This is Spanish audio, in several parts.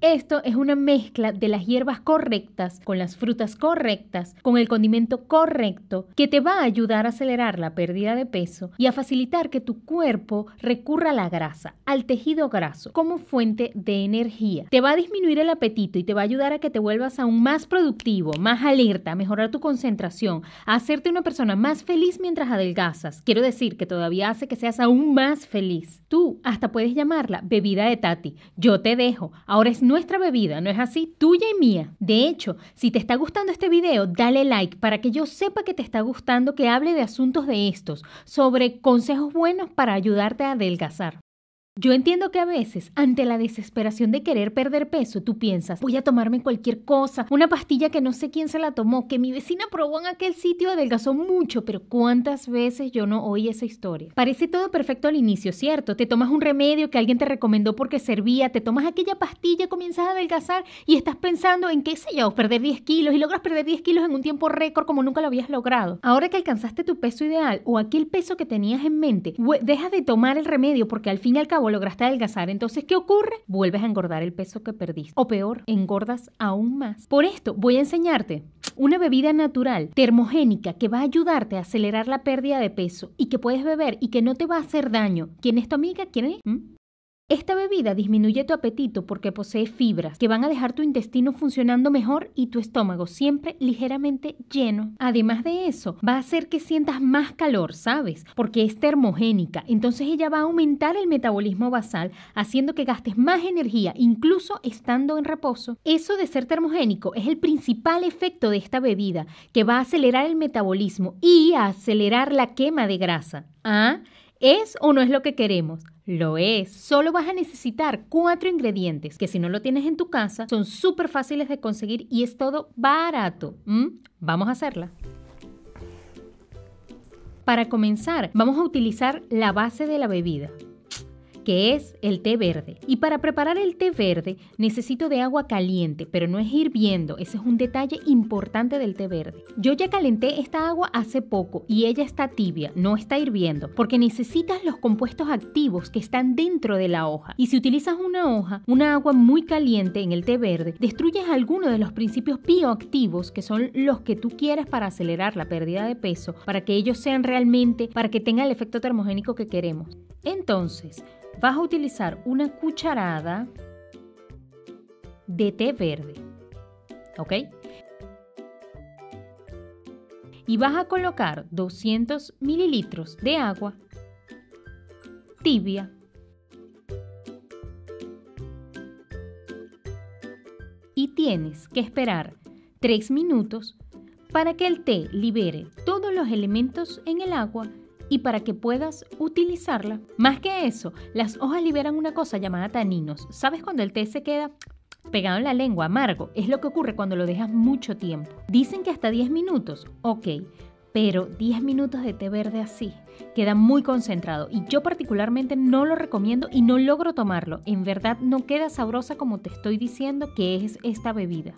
Esto es una mezcla de las hierbas correctas, con las frutas correctas, con el condimento correcto, que te va a ayudar a acelerar la pérdida de peso y a facilitar que tu cuerpo recurra a la grasa, al tejido graso, como fuente de energía. Te va a disminuir el apetito y te va a ayudar a que te vuelvas aún más productivo, más alerta, a mejorar tu concentración, a hacerte una persona más feliz mientras adelgazas. Quiero decir que todavía hace que seas aún más feliz. Tú hasta puedes llamarla bebida de Tati. Yo te dejo. Ahora es nuestra bebida, ¿no es así? Tuya y mía. De hecho, si te está gustando este video, dale like para que yo sepa que te está gustando, que hable de asuntos de estos, sobre consejos buenos para ayudarte a adelgazar. Yo entiendo que a veces, ante la desesperación de querer perder peso, tú piensas, voy a tomarme cualquier cosa, una pastilla que no sé quién se la tomó, que mi vecina probó en aquel sitio, adelgazó mucho, pero ¿cuántas veces yo no oí esa historia? Parece todo perfecto al inicio, ¿cierto? Te tomas un remedio que alguien te recomendó porque servía, te tomas aquella pastilla, comienzas a adelgazar y estás pensando en, qué sé yo, perder 10 kilos y logras perder 10 kilos en un tiempo récord como nunca lo habías logrado. Ahora que alcanzaste tu peso ideal o aquel peso que tenías en mente, dejas de tomar el remedio porque al fin y al cabo lograste adelgazar. Entonces, ¿qué ocurre? Vuelves a engordar el peso que perdiste. O peor, engordas aún más. Por esto, voy a enseñarte una bebida natural, termogénica, que va a ayudarte a acelerar la pérdida de peso y que puedes beber y que no te va a hacer daño. ¿Quién es tu amiga? ¿Quién es? Esta bebida disminuye tu apetito porque posee fibras que van a dejar tu intestino funcionando mejor y tu estómago siempre ligeramente lleno. Además de eso, va a hacer que sientas más calor, ¿sabes? Porque es termogénica. Entonces ella va a aumentar el metabolismo basal, haciendo que gastes más energía, incluso estando en reposo. Eso de ser termogénico es el principal efecto de esta bebida, que va a acelerar el metabolismo y a acelerar la quema de grasa. ¿Ah? ¿Es o no es lo que queremos? Lo es. Solo vas a necesitar 4 ingredientes, que si no lo tienes en tu casa, son súper fáciles de conseguir y es todo barato. Vamos a hacerla. Para comenzar, vamos a utilizar la base de la bebida, que es el té verde. Y para preparar el té verde necesito de agua caliente, pero no es hirviendo, ese es un detalle importante del té verde. Yo ya calenté esta agua hace poco y ella está tibia, no está hirviendo, porque necesitas los compuestos activos que están dentro de la hoja. Y si utilizas una hoja, una agua muy caliente en el té verde, destruyes algunos de los principios bioactivos que son los que tú quieres para acelerar la pérdida de peso, para que ellos sean realmente, para que tenga el efecto termogénico que queremos. Entonces, vas a utilizar una cucharada de té verde, ¿ok? Y vas a colocar 200 mililitros de agua tibia y tienes que esperar 3 minutos para que el té libere todos los elementos en el agua y para que puedas utilizarla. Más que eso, las hojas liberan una cosa llamada taninos. ¿Sabes cuando el té se queda pegado en la lengua, amargo? Es lo que ocurre cuando lo dejas mucho tiempo. Dicen que hasta 10 minutos, ok, pero 10 minutos de té verde así queda muy concentrado y yo particularmente no lo recomiendo y no logro tomarlo. En verdad no queda sabrosa como te estoy diciendo que es esta bebida.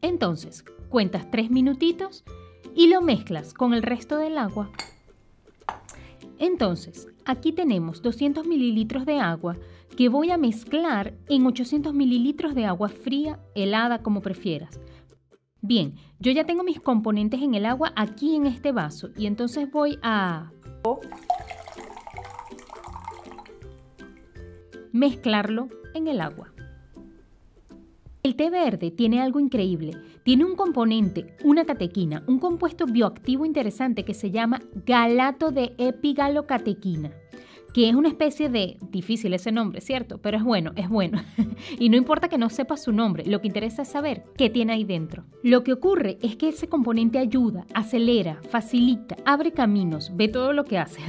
Entonces, cuentas 3 minutitos y lo mezclas con el resto del agua. Entonces, aquí tenemos 200 mililitros de agua que voy a mezclar en 800 mililitros de agua fría, helada, como prefieras. Bien, yo ya tengo mis componentes en el agua aquí en este vaso y entonces voy a mezclarlo en el agua. El té verde tiene algo increíble, tiene un componente, una catequina, un compuesto bioactivo interesante que se llama galato de epigalocatequina, que es una especie de, difícil ese nombre, ¿cierto? Pero es bueno, es bueno. Y no importa que no sepas su nombre, lo que interesa es saber qué tiene ahí dentro. Lo que ocurre es que ese componente ayuda, acelera, facilita, abre caminos, ve todo lo que hace,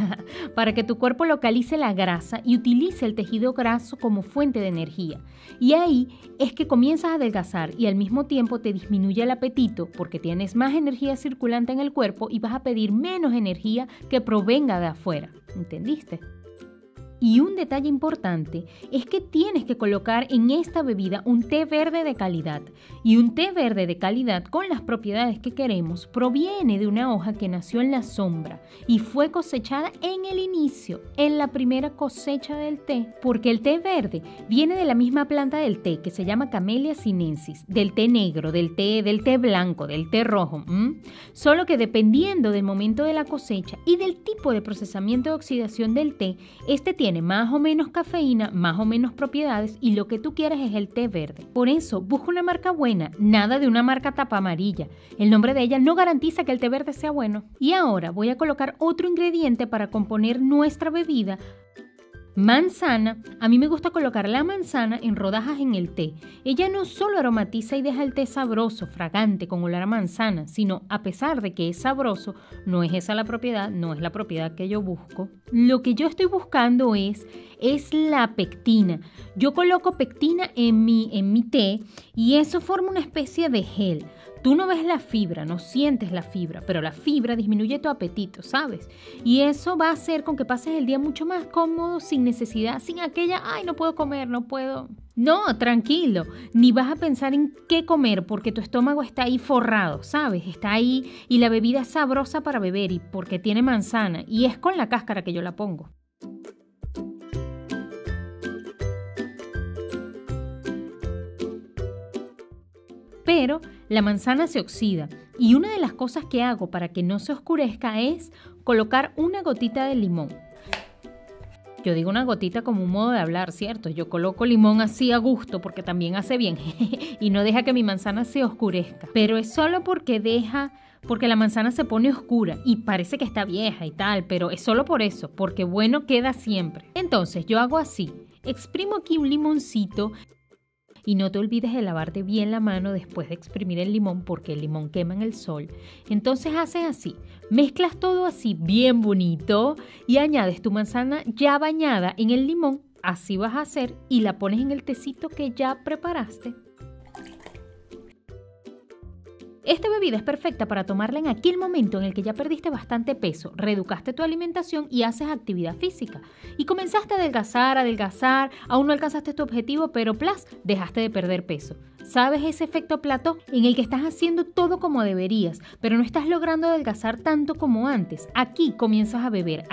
para que tu cuerpo localice la grasa y utilice el tejido graso como fuente de energía. Y ahí es que comienzas a adelgazar y al mismo tiempo te disminuye el apetito, porque tienes más energía circulante en el cuerpo y vas a pedir menos energía que provenga de afuera. ¿Entendiste? Y un detalle importante es que tienes que colocar en esta bebida un té verde de calidad. Y un té verde de calidad con las propiedades que queremos proviene de una hoja que nació en la sombra y fue cosechada en el inicio, en la primera cosecha del té. Porque el té verde viene de la misma planta del té que se llama Camellia sinensis, del té negro, del té blanco, del té rojo. Solo que dependiendo del momento de la cosecha y del tipo de procesamiento de oxidación del té, este tiene más o menos cafeína, más o menos propiedades, y lo que tú quieres es el té verde. Por eso, busca una marca buena, nada de una marca tapa amarilla. El nombre de ella no garantiza que el té verde sea bueno. Y ahora voy a colocar otro ingrediente para componer nuestra bebida. Manzana. A mí me gusta colocar la manzana en rodajas en el té. Ella no solo aromatiza y deja el té sabroso, fragante, con olor a manzana, sino a pesar de que es sabroso, no es esa la propiedad, no es la propiedad que yo busco. Lo que yo estoy buscando es la pectina. Yo coloco pectina en mi té y eso forma una especie de gel. Tú no ves la fibra, no sientes la fibra, pero la fibra disminuye tu apetito, ¿sabes? Y eso va a hacer con que pases el día mucho más cómodo, sin necesidad, sin aquella, ay, no puedo comer, no puedo. No, tranquilo, ni vas a pensar en qué comer porque tu estómago está ahí forrado, ¿sabes? Está ahí y la bebida es sabrosa para beber y porque tiene manzana y es con la cáscara que yo la pongo. Pero la manzana se oxida y una de las cosas que hago para que no se oscurezca es colocar una gotita de limón. Yo digo una gotita como un modo de hablar, ¿cierto? Yo coloco limón así a gusto porque también hace bien y no deja que mi manzana se oscurezca. Pero es solo porque la manzana se pone oscura y parece que está vieja y tal, pero es solo por eso, porque bueno queda siempre. Entonces yo hago así, exprimo aquí un limoncito. Y no te olvides de lavarte bien la mano después de exprimir el limón porque el limón quema en el sol. Entonces haces así, mezclas todo así bien bonito y añades tu manzana ya bañada en el limón, así vas a hacer, y la pones en el tecito que ya preparaste. Esta bebida es perfecta para tomarla en aquel momento en el que ya perdiste bastante peso, reeducaste tu alimentación y haces actividad física. Y comenzaste a adelgazar, aún no alcanzaste tu objetivo, pero ¡plas!, dejaste de perder peso. ¿Sabes ese efecto plató en el que estás haciendo todo como deberías, pero no estás logrando adelgazar tanto como antes? Aquí comienzas a beber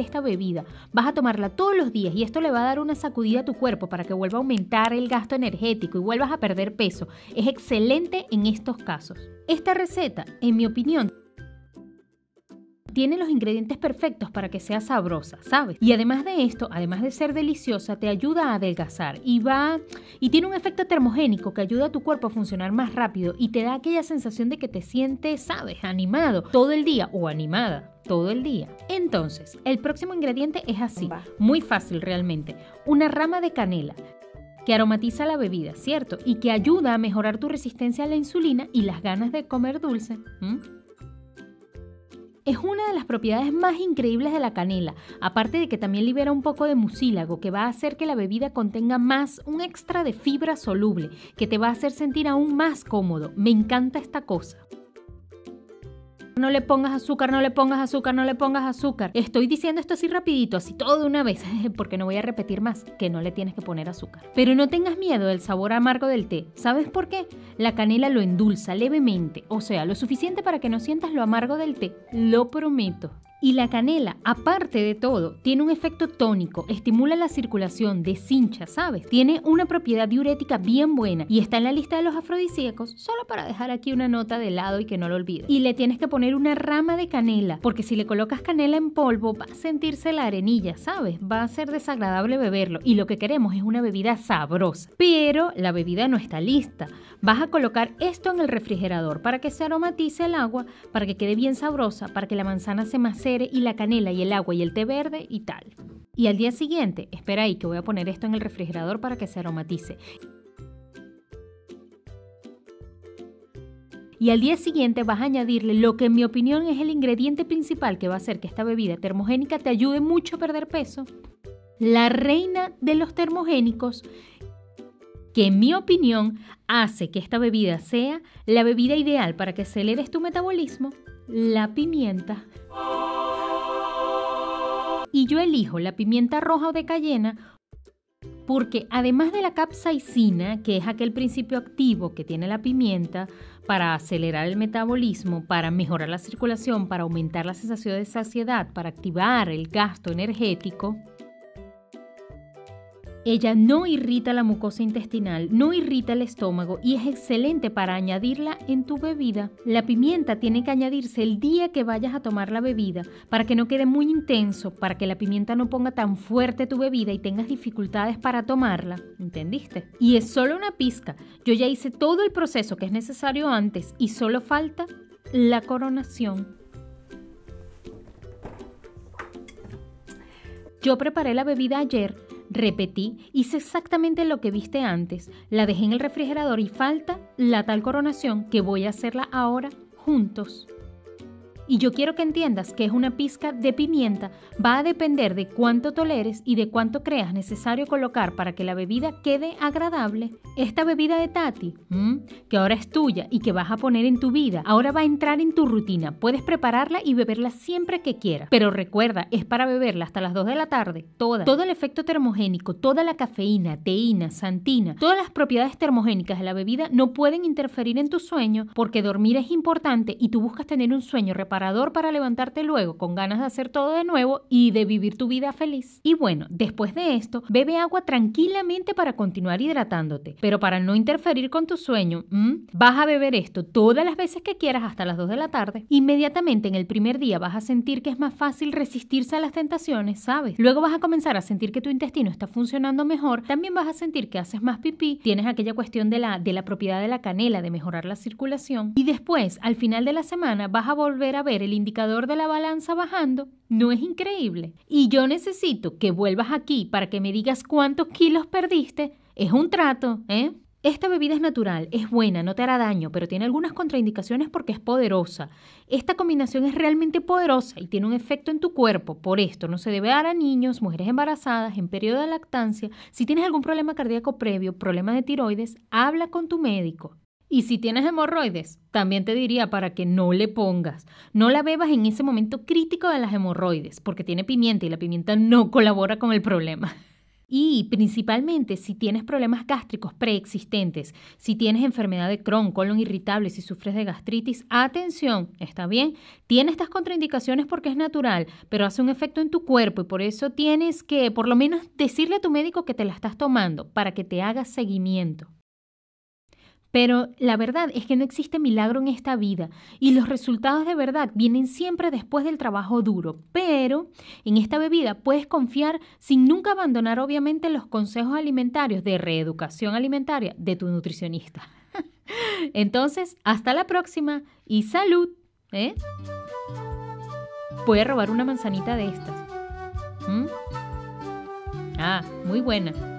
esta bebida. Vas a tomarla todos los días y esto le va a dar una sacudida a tu cuerpo para que vuelva a aumentar el gasto energético y vuelvas a perder peso. Es excelente en estos casos. Esta receta, en mi opinión, tiene los ingredientes perfectos para que sea sabrosa, ¿sabes? Y además de esto, además de ser deliciosa, te ayuda a adelgazar y tiene un efecto termogénico que ayuda a tu cuerpo a funcionar más rápido y te da aquella sensación de que te sientes, ¿sabes?, animado todo el día o animada todo el día. Entonces, el próximo ingrediente es así, muy fácil realmente, una rama de canela, que aromatiza la bebida, ¿cierto? Y que ayuda a mejorar tu resistencia a la insulina y las ganas de comer dulce. Es una de las propiedades más increíbles de la canela, aparte de que también libera un poco de mucílago que va a hacer que la bebida contenga más un extra de fibra soluble, que te va a hacer sentir aún más cómodo. Me encanta esta cosa. No le pongas azúcar, no le pongas azúcar, no le pongas azúcar. Estoy diciendo esto así rapidito, así todo de una vez, porque no voy a repetir más que no le tienes que poner azúcar. Pero no tengas miedo del sabor amargo del té. ¿Sabes por qué? La canela lo endulza levemente, o sea, lo suficiente para que no sientas lo amargo del té, lo prometo. Y la canela, aparte de todo, tiene un efecto tónico, estimula la circulación, deshincha, ¿sabes? Tiene una propiedad diurética bien buena y está en la lista de los afrodisíacos, solo para dejar aquí una nota de lado y que no lo olvides. Y le tienes que poner una rama de canela, porque si le colocas canela en polvo va a sentirse la arenilla, ¿sabes? Va a ser desagradable beberlo y lo que queremos es una bebida sabrosa. Pero la bebida no está lista. Vas a colocar esto en el refrigerador para que se aromatice el agua, para que quede bien sabrosa, para que la manzana se macere y la canela y el agua y el té verde y tal. Y al día siguiente, espera ahí que voy a poner esto en el refrigerador para que se aromatice. Y al día siguiente vas a añadirle lo que en mi opinión es el ingrediente principal que va a hacer que esta bebida termogénica te ayude mucho a perder peso. La reina de los termogénicos, que en mi opinión hace que esta bebida sea la bebida ideal para que aceleres tu metabolismo, la pimienta. y yo elijo la pimienta roja o de cayena porque además de la capsaicina, que es aquel principio activo que tiene la pimienta para acelerar el metabolismo, para mejorar la circulación, para aumentar la sensación de saciedad, para activar el gasto energético, ella no irrita la mucosa intestinal, no irrita el estómago y es excelente para añadirla en tu bebida. La pimienta tiene que añadirse el día que vayas a tomar la bebida para que no quede muy intenso, para que la pimienta no ponga tan fuerte tu bebida y tengas dificultades para tomarla, ¿entendiste? Y es solo una pizca. Yo ya hice todo el proceso que es necesario antes y solo falta la coronación. Yo preparé la bebida ayer. Repetí, hice exactamente lo que viste antes, la dejé en el refrigerador y falta la tal coronación que voy a hacerla ahora juntos. Y yo quiero que entiendas que es una pizca de pimienta, va a depender de cuánto toleres y de cuánto creas necesario colocar para que la bebida quede agradable. Esta bebida de Tati, que ahora es tuya y que vas a poner en tu vida, ahora va a entrar en tu rutina, puedes prepararla y beberla siempre que quieras. Pero recuerda, es para beberla hasta las 2 de la tarde, toda. Todo el efecto termogénico, toda la cafeína, teína, xantina, todas las propiedades termogénicas de la bebida no pueden interferir en tu sueño porque dormir es importante y tú buscas tener un sueño reparador para levantarte luego con ganas de hacer todo de nuevo y de vivir tu vida feliz. Y bueno, después de esto, bebe agua tranquilamente para continuar hidratándote, pero para no interferir con tu sueño, vas a beber esto todas las veces que quieras hasta las 2 de la tarde. Inmediatamente en el primer día vas a sentir que es más fácil resistirse a las tentaciones, ¿sabes? Luego vas a comenzar a sentir que tu intestino está funcionando mejor, también vas a sentir que haces más pipí, tienes aquella cuestión de la propiedad de la canela, de mejorar la circulación, y después, al final de la semana, vas a volver a ver el indicador de la balanza bajando. ¿No es increíble? Y yo necesito que vuelvas aquí para que me digas cuántos kilos perdiste. Es un trato, ¿eh? Esta bebida es natural, es buena, no te hará daño, pero tiene algunas contraindicaciones porque es poderosa. Esta combinación es realmente poderosa y tiene un efecto en tu cuerpo. Por esto no se debe dar a niños, mujeres embarazadas, en periodo de lactancia. Si tienes algún problema cardíaco previo, problema de tiroides, habla con tu médico. Y si tienes hemorroides, también te diría para que no le pongas. No la bebas en ese momento crítico de las hemorroides, porque tiene pimienta y la pimienta no colabora con el problema. Y principalmente si tienes problemas gástricos preexistentes, si tienes enfermedad de Crohn, colon irritable, si sufres de gastritis, atención, ¿está bien? Tiene estas contraindicaciones porque es natural, pero hace un efecto en tu cuerpo y por eso tienes que por lo menos decirle a tu médico que te la estás tomando para que te haga seguimiento. Pero la verdad es que no existe milagro en esta vida y los resultados de verdad vienen siempre después del trabajo duro. Pero en esta bebida puedes confiar sin nunca abandonar obviamente los consejos alimentarios de reeducación alimentaria de tu nutricionista. Entonces, hasta la próxima y salud. Voy a robar una manzanita de estas. Muy buena.